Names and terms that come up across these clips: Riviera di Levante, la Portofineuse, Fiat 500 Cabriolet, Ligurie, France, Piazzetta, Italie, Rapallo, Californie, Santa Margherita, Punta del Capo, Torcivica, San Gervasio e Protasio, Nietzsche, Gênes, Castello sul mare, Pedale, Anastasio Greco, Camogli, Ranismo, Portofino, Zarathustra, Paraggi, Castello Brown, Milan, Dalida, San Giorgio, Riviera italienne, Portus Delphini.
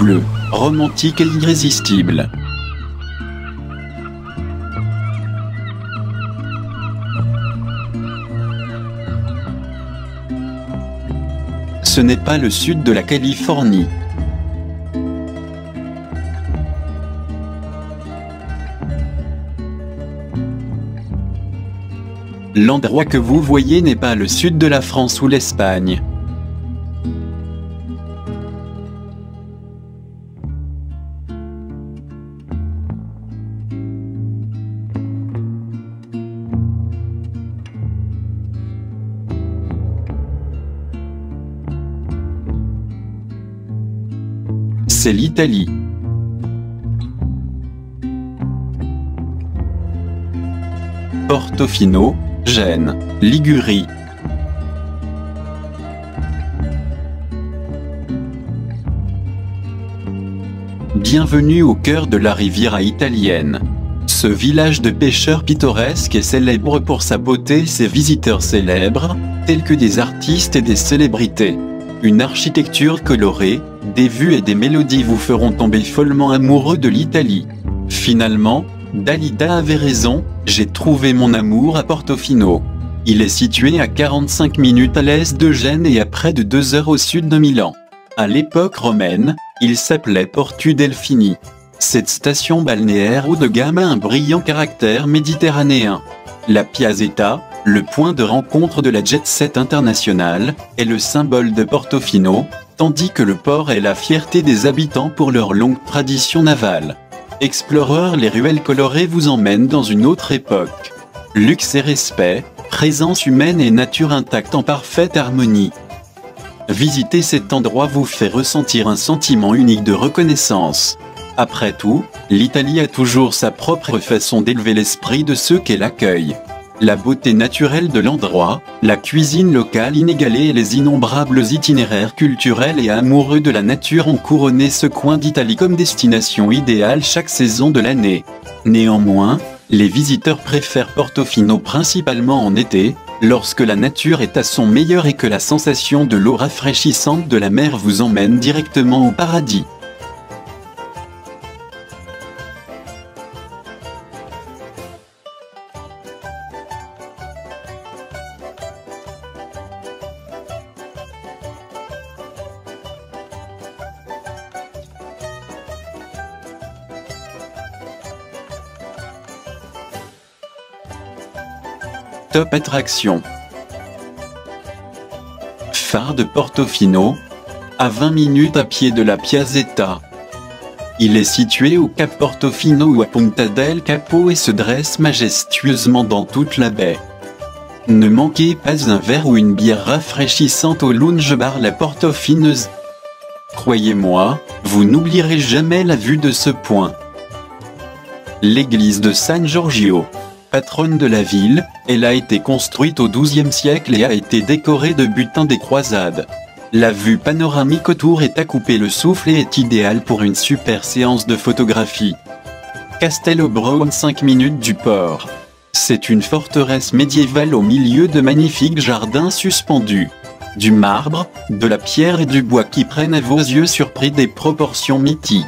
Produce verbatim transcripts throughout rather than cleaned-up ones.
bleu, romantique et irrésistible. Ce n'est pas le sud de la Californie. L'endroit que vous voyez n'est pas le sud de la France ou l'Espagne. C'est l'Italie. Portofino, Gênes, Ligurie. Bienvenue au cœur de la Riviera italienne. Ce village de pêcheurs pittoresque est célèbre pour sa beauté et ses visiteurs célèbres, tels que des artistes et des célébrités. Une architecture colorée, des vues et des mélodies vous feront tomber follement amoureux de l'Italie. Finalement, Dalida avait raison, j'ai trouvé mon amour à Portofino. Il est situé à quarante-cinq minutes à l'est de Gênes et à près de deux heures au sud de Milan. À l'époque romaine, il s'appelait Portus Delphini. Cette station balnéaire haut de gamme a un brillant caractère méditerranéen. La Piazzetta, le point de rencontre de la jet-set internationale, est le symbole de Portofino, tandis que le port est la fierté des habitants pour leur longue tradition navale. Exploreurs, les ruelles colorées vous emmènent dans une autre époque. Luxe et respect, présence humaine et nature intacte en parfaite harmonie. Visiter cet endroit vous fait ressentir un sentiment unique de reconnaissance. Après tout, l'Italie a toujours sa propre façon d'élever l'esprit de ceux qu'elle accueille. La beauté naturelle de l'endroit, la cuisine locale inégalée et les innombrables itinéraires culturels et amoureux de la nature ont couronné ce coin d'Italie comme destination idéale chaque saison de l'année. Néanmoins, les visiteurs préfèrent Portofino principalement en été, lorsque la nature est à son meilleur et que la sensation de l'eau rafraîchissante de la mer vous emmène directement au paradis. Top attraction. Phare de Portofino, à vingt minutes à pied de la Piazzetta. Il est situé au cap Portofino ou à Punta del Capo et se dresse majestueusement dans toute la baie. Ne manquez pas un verre ou une bière rafraîchissante au lounge bar la Portofineuse. Croyez-moi, vous n'oublierez jamais la vue de ce point. L'église de San Giorgio, patronne de la ville, elle a été construite au douzième siècle et a été décorée de butins des croisades. La vue panoramique autour est à couper le souffle et est idéale pour une super séance de photographie. Castello Brown, cinq minutes du port. C'est une forteresse médiévale au milieu de magnifiques jardins suspendus. Du marbre, de la pierre et du bois qui prennent à vos yeux surpris des proportions mythiques.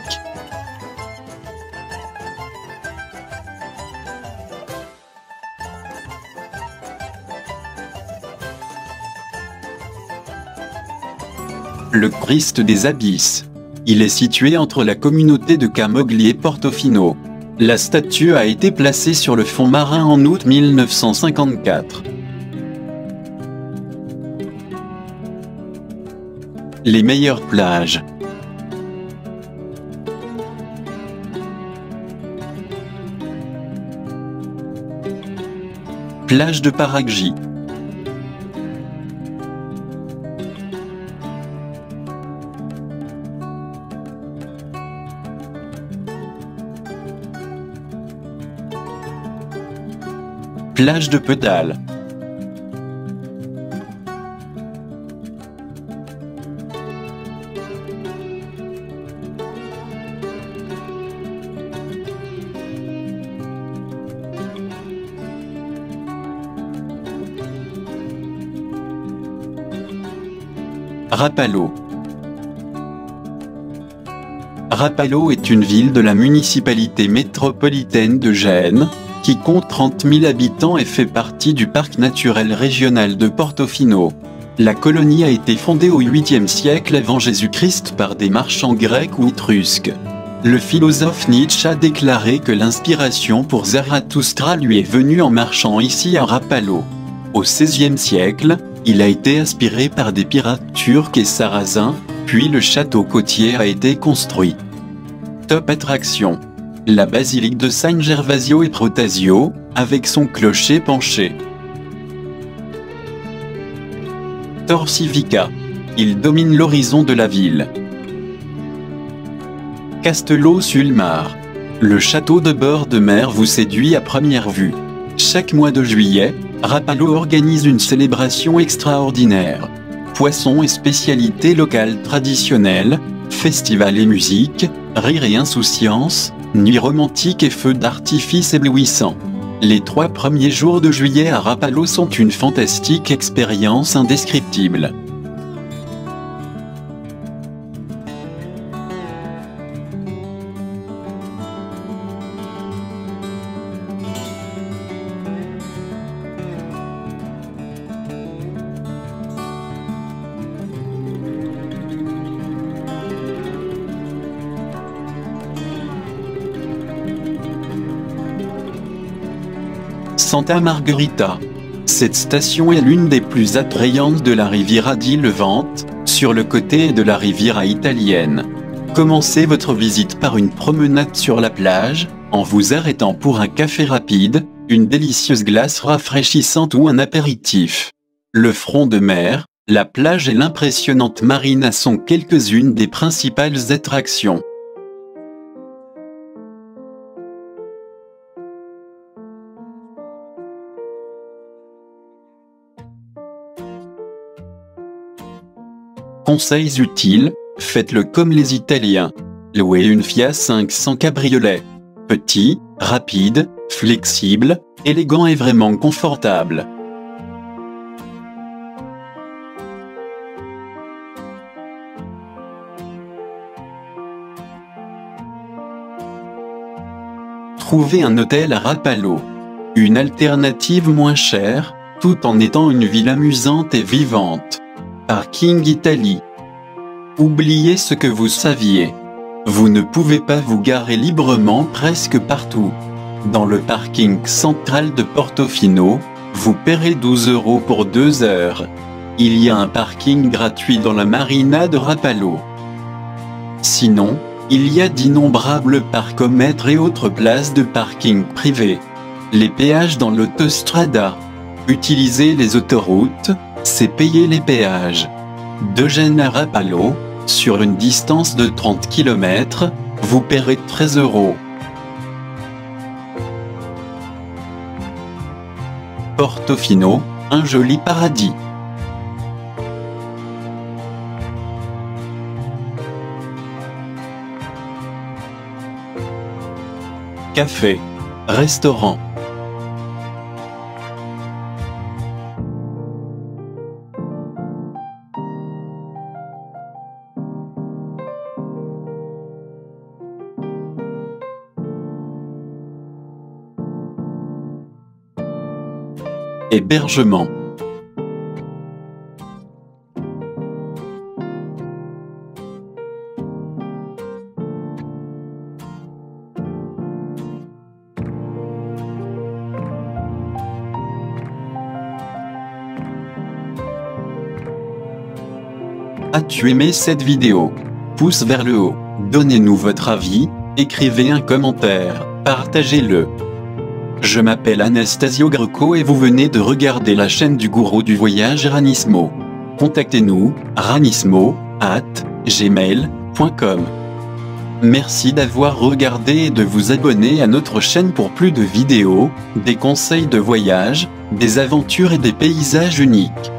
Le Christ des Abysses. Il est situé entre la communauté de Camogli et Portofino. La statue a été placée sur le fond marin en août mille neuf cent cinquante-quatre. Les meilleures plages. Plage de Paraggi. Plage de Pedale. Rapallo. Rapallo est une ville de la municipalité métropolitaine de Gênes, qui compte trente mille habitants et fait partie du parc naturel régional de Portofino. La colonie a été fondée au huitième siècle avant Jésus-Christ par des marchands grecs ou étrusques. Le philosophe Nietzsche a déclaré que l'inspiration pour Zarathustra lui est venue en marchant ici à Rapallo. Au seizième siècle, il a été aspiré par des pirates turcs et sarrasins, puis le château côtier a été construit. Top attraction. La basilique de San Gervasio et Protasio, avec son clocher penché. Torcivica. Il domine l'horizon de la ville. Castello sul mare. Le château de bord de mer vous séduit à première vue. Chaque mois de juillet, Rapallo organise une célébration extraordinaire. Poissons et spécialités locales traditionnelles, festivals et musique, rire et insouciance, nuits romantiques et feux d'artifice éblouissants. Les trois premiers jours de juillet à Rapallo sont une fantastique expérience indescriptible. Santa Margherita. Cette station est l'une des plus attrayantes de la Riviera di Levante, sur le côté de la Riviera italienne. Commencez votre visite par une promenade sur la plage, en vous arrêtant pour un café rapide, une délicieuse glace rafraîchissante ou un apéritif. Le front de mer, la plage et l'impressionnante marina sont quelques-unes des principales attractions. Conseils utiles, faites-le comme les Italiens. Louez une Fiat cinq cents Cabriolet. Petit, rapide, flexible, élégant et vraiment confortable. Trouvez un hôtel à Rapallo. Une alternative moins chère, tout en étant une ville amusante et vivante. Parking Italie. Oubliez ce que vous saviez. Vous ne pouvez pas vous garer librement presque partout. Dans le parking central de Portofino, vous paierez douze euros pour deux heures. Il y a un parking gratuit dans la marina de Rapallo. Sinon, il y a d'innombrables parcomètres et autres places de parking privées. Les péages dans l'autostrada. Utilisez les autoroutes. C'est payer les péages. De Gênes à Rapallo, sur une distance de trente kilomètres, vous paierez treize euros. Portofino, un joli paradis. Café, restaurant. Hébergement. As-tu aimé cette vidéo? Pouce vers le haut, donnez-nous votre avis, écrivez un commentaire, partagez-le. Je m'appelle Anastasio Greco et vous venez de regarder la chaîne du gourou du voyage Ranismo. Contactez-nous, ranismo arobase gmail point com. Merci d'avoir regardé et de vous abonner à notre chaîne pour plus de vidéos, des conseils de voyage, des aventures et des paysages uniques.